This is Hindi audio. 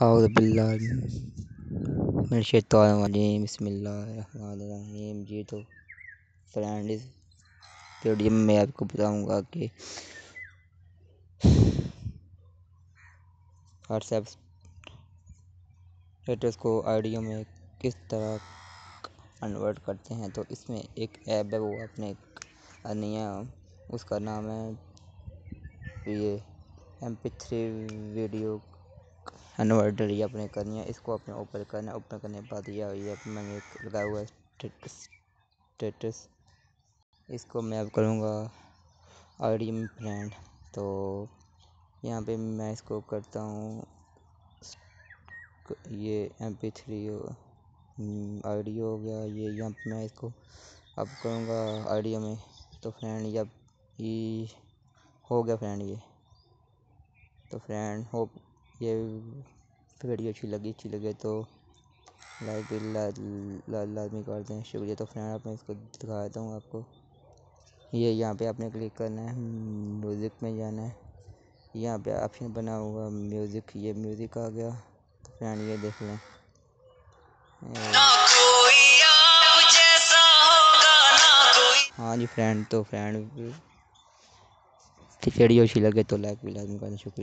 बिस्मिल्लाह बिस्मिल्लाहिर्रहमानिर्रहीम। जी तो फ्रेंड, इस वीडियो में मैं आपको बताऊंगा कि व्हाट्सएप स्टेटस को आईडियो में किस तरह कन्वर्ट करते हैं। तो इसमें एक ऐप है, वो आपने करनी है, उसका नाम है ये MP3 वीडियो कन्वर्टर। ये अपने करनी है, इसको अपने ओपन करना है। ओपन करने के बाद ये मैंने लगाया हुआ स्टेटस, इसको मैं अब करूँगा आईडी में फ्रेंड। तो यहाँ पे मैं इसको करता हूँ, ये MP3 आईडी हो गया। ये यहाँ पे मैं इसको अब करूँगा आईडी में। तो फ्रेंड ये हो गया फ्रेंड ये। तो फ्रेंड होप ये वीडियो अच्छी लगी तो लाइक भी लाजमी कर दें, शुक्रिया। तो फ्रेंड आप मैं इसको दिखा देता हूँ आपको। ये यहाँ पे आपने क्लिक करना है, म्यूज़िक में जाना है, यहाँ पे ऑप्शन बना हुआ म्यूज़िक, ये म्यूज़िक आ गया। तो फ्रेंड ये देख लें, हाँ जी फ्रेंड। तो फ्रेंड वीडियो अच्छी लगे तो लाइक भी लाजमी कर दें, शुक्रिया।